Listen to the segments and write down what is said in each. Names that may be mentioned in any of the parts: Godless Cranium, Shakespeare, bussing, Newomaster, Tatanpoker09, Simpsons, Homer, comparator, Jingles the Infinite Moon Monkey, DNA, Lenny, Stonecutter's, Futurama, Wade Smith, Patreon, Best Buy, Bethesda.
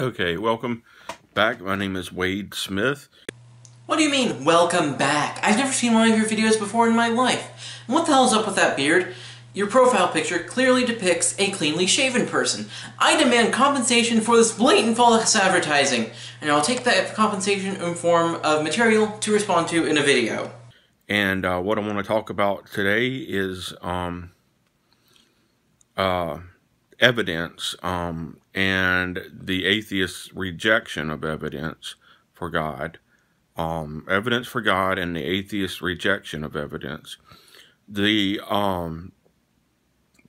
Okay, welcome back. My name is Wade Smith. What do you mean, welcome back? I've never seen one of your videos before in my life. And what the hell is up with that beard? Your profile picture clearly depicts a cleanly shaven person. I demand compensation for this blatant false advertising, and I'll take that compensation in form of material to respond to in a video. And what I want to talk about today is evidence and the atheist's rejection of evidence for God. Evidence for God and the atheist's rejection of evidence. The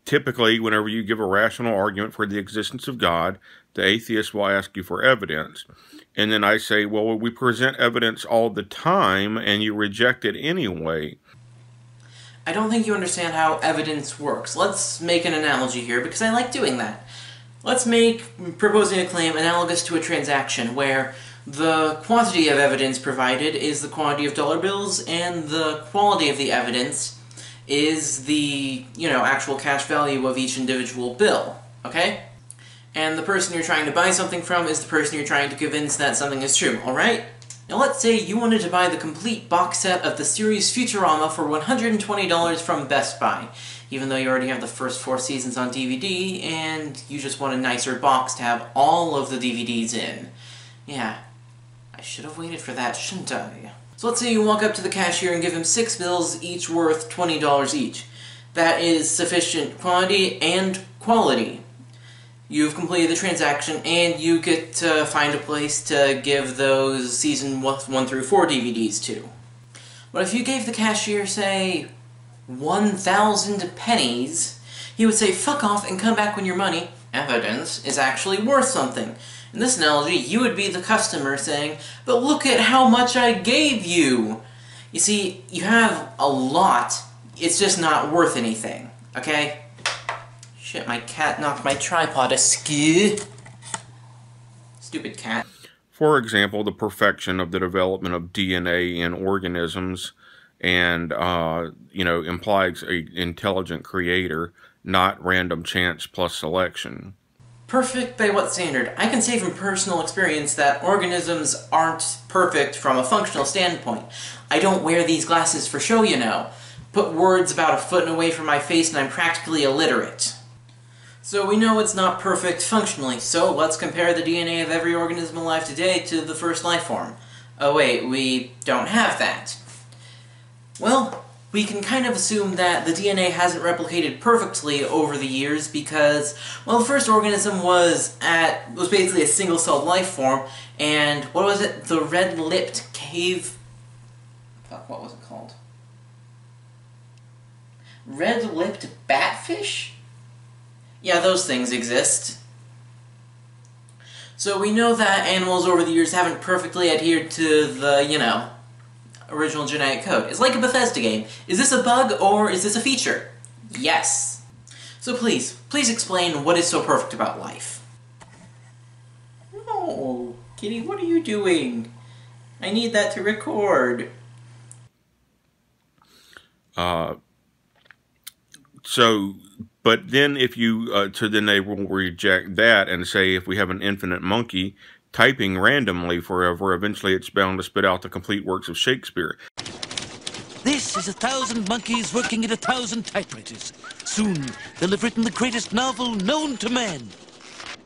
typically, whenever you give a rational argument for the existence of God, the atheist will ask you for evidence. And then I say, well, we present evidence all the time, and you reject it anyway. I don't think you understand how evidence works. Let's make an analogy here, because I like doing that. Let's make proposing a claim analogous to a transaction, where the quantity of evidence provided is the quantity of dollar bills, and the quality of the evidence is the, actual cash value of each individual bill, okay? And the person you're trying to buy something from is the person you're trying to convince that something is true, alright? Now let's say you wanted to buy the complete box set of the series Futurama for $120 from Best Buy, even though you already have the first 4 seasons on DVD, and you just want a nicer box to have all of the DVDs in. Yeah, I should have waited for that, shouldn't I? So let's say you walk up to the cashier and give him 6 bills, each worth $20 each. That is sufficient quantity and quality. You've completed the transaction, and you get to find a place to give those season 1 through 4 DVDs to. But if you gave the cashier, say, 1,000 pennies, he would say, fuck off and come back when your money, evidence, is actually worth something. In this analogy, you would be the customer saying, but look at how much I gave you! You see, you have a lot, it's just not worth anything, okay? Shit, my cat knocked my tripod askew. Stupid cat. For example, the perfection of the development of DNA in organisms and, implies an intelligent creator, not random chance plus selection. Perfect by what standard? I can say from personal experience that organisms aren't perfect from a functional standpoint. I don't wear these glasses for show, you know. Put words about a foot away from my face and I'm practically illiterate. So we know it's not perfect functionally, so let's compare the DNA of every organism alive today to the first life form. Oh wait, we don't have that. Well, we can kind of assume that the DNA hasn't replicated perfectly over the years because, well, the first organism was basically a single-celled life form, and what was it? The red-lipped cave... Fuck, what was it called? Red-lipped batfish? Yeah, those things exist. So we know that animals over the years haven't perfectly adhered to the, original genetic code. It's like a Bethesda game. Is this a bug or is this a feature? Yes. So please explain what is so perfect about life. No, Kitty, what are you doing? I need that to record. But then if you, then they will reject that and say if we have an infinite monkey, typing randomly forever, eventually it's bound to spit out the complete works of Shakespeare. This is 1,000 monkeys working at 1,000 typewriters. Soon, they'll have written the greatest novel known to man.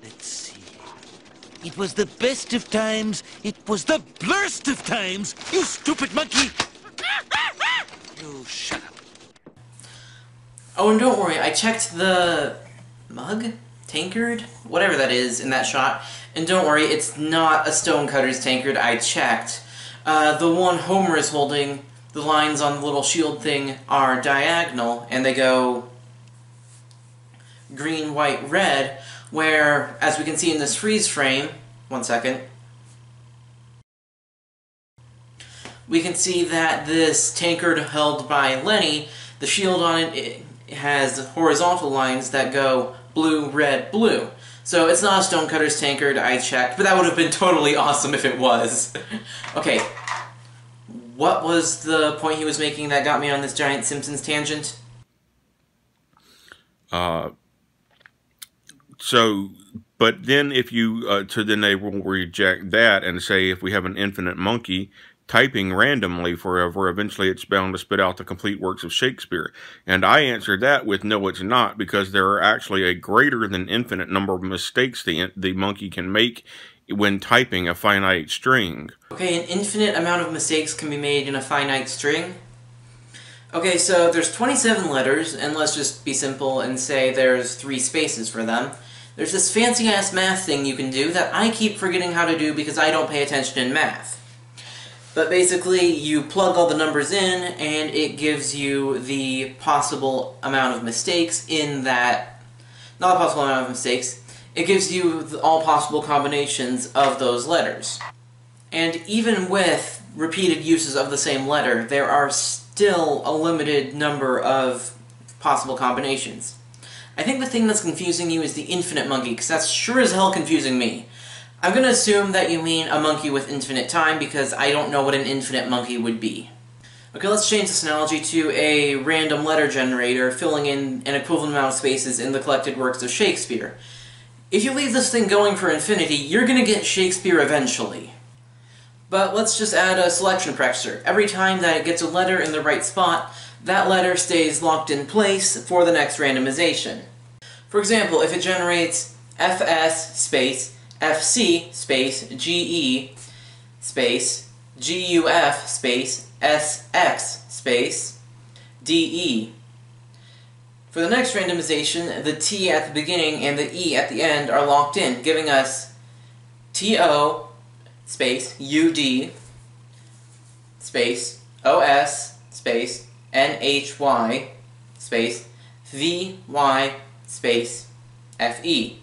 Let's see. It was the best of times. It was the blurst of times. You stupid monkey. Oh, shut up. Oh, and don't worry, I checked the... mug? Tankard? Whatever that is in that shot. And don't worry, it's not a Stonecutter's tankard, I checked. The one Homer is holding, the lines on the little shield thing are diagonal, and they go green, white, red, where, as we can see in this freeze frame, one second, we can see that this tankard held by Lenny, the shield on it has horizontal lines that go blue, red, blue. So it's not a Stonecutter's tankard, I checked, but that would have been totally awesome if it was. Okay, what was the point he was making that got me on this giant Simpsons tangent? But then if you, so then they will reject that and say if we have an infinite monkey typing randomly forever, eventually it's bound to spit out the complete works of Shakespeare. And I answered that with no, it's not, because there are actually a greater than infinite number of mistakes the monkey can make when typing a finite string. Okay, an infinite amount of mistakes can be made in a finite string? Okay, so there's 27 letters, and let's just be simple and say there's 3 spaces for them. There's this fancy-ass math thing you can do that I keep forgetting how to do because I don't pay attention in math. But basically, you plug all the numbers in, and it gives you the possible amount of mistakes in that... Not the possible amount of mistakes. It gives you all possible combinations of those letters. And even with repeated uses of the same letter, there are still a limited number of possible combinations. I think the thing that's confusing you is the infinite monkey, because that's sure as hell confusing me. I'm going to assume that you mean a monkey with infinite time, because I don't know what an infinite monkey would be. Okay, let's change this analogy to a random letter generator filling in an equivalent amount of spaces in the collected works of Shakespeare. If you leave this thing going for infinity, you're going to get Shakespeare eventually. But let's just add a selection pressure. Every time that it gets a letter in the right spot, that letter stays locked in place for the next randomization. For example, if it generates FS space FC space GE space GUF space SX space DE. For the next randomization, the T at the beginning and the E at the end are locked in, giving us TO space UD space OS space NHY space VY space FE.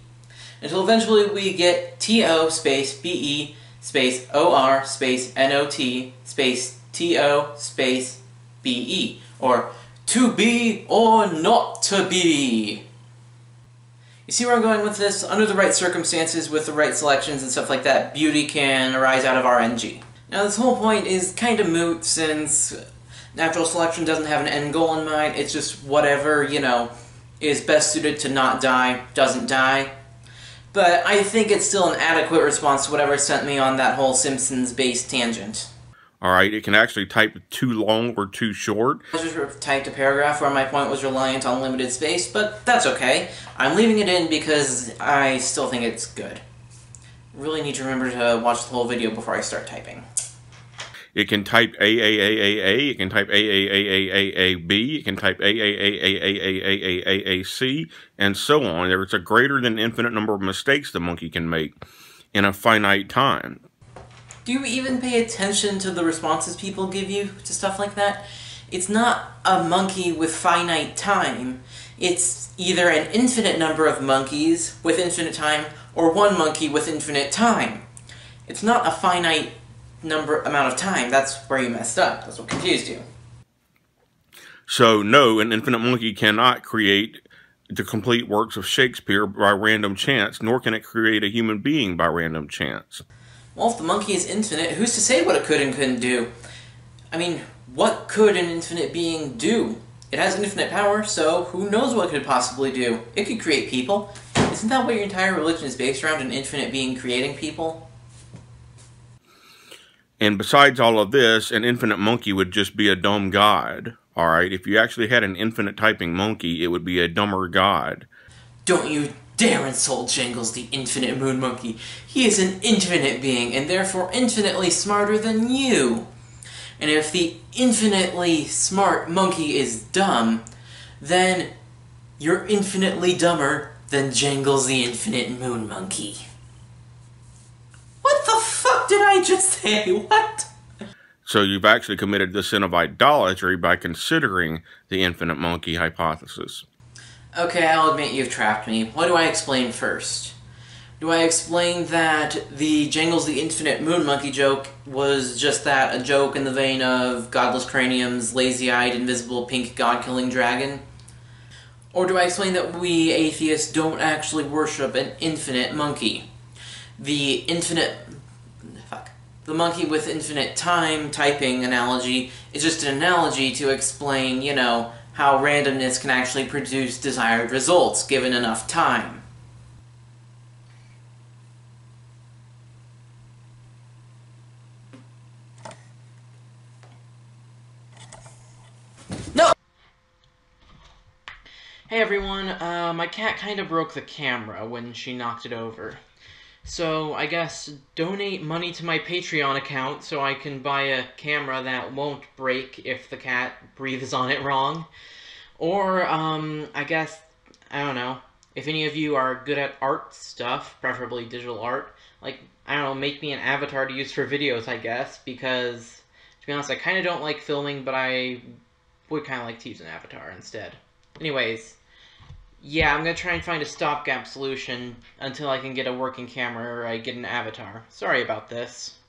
Until eventually we get TO space BE space OR space NOT space TO space BE, or to be or not to be. You see where I'm going with this? Under the right circumstances, with the right selections and stuff like that, beauty can arise out of RNG. Now this whole point is kind of moot, since natural selection doesn't have an end goal in mind. It's just whatever, you know, is best suited to not die, doesn't die. But I think it's still an adequate response to whatever sent me on that whole Simpsons-based tangent. Alright, it can actually type too long or too short. I just typed a paragraph where my point was reliant on limited space, but that's okay. I'm leaving it in because I still think it's good. Really need to remember to watch the whole video before I start typing. It can type A, it can type A, B, it can type A, C, and so on. There's a greater than infinite number of mistakes the monkey can make in a finite time. Do you even pay attention to the responses people give you to stuff like that? It's not a monkey with finite time. It's either an infinite number of monkeys with infinite time, or one monkey with infinite time. It's not a finite amount of time. That's where you messed up. That's what confused you. So no, an infinite monkey cannot create the complete works of Shakespeare by random chance, nor can it create a human being by random chance. Well, if the monkey is infinite, who's to say what it could and couldn't do? I mean, what could an infinite being do? It has infinite power, so who knows what it could possibly do? It could create people. Isn't that what your entire religion is based around, an infinite being creating people? And besides all of this, an infinite monkey would just be a dumb god, alright? If you actually had an infinite typing monkey, it would be a dumber god. Don't you dare insult Jingles the Infinite Moon Monkey. He is an infinite being, and therefore infinitely smarter than you. And if the infinitely smart monkey is dumb, then you're infinitely dumber than Jingles the Infinite Moon Monkey. What the fuck did I just say? What? So you've actually committed the sin of idolatry by considering the infinite monkey hypothesis. Okay, I'll admit you've trapped me. What do I explain first? Do I explain that the Jingles the Infinite Moon Monkey joke was just that, a joke in the vein of Godless Cranium's lazy-eyed, invisible, pink, god-killing dragon? Or do I explain that we atheists don't actually worship an infinite monkey? The infinite... fuck. The monkey with infinite time typing analogy is just an analogy to explain, you know, how randomness can actually produce desired results given enough time. Hey everyone, my cat kind of broke the camera when she knocked it over. So I guess donate money to my Patreon account so I can buy a camera that won't break if the cat breathes on it wrong. Or, I guess, I don't know, if any of you are good at art stuff, preferably digital art, like, I don't know, make me an avatar to use for videos, I guess, because, to be honest, I kind of don't like filming, but I would kind of like to use an avatar instead. Anyways. Yeah, I'm gonna try and find a stopgap solution until I can get a working camera or I get an avatar. Sorry about this.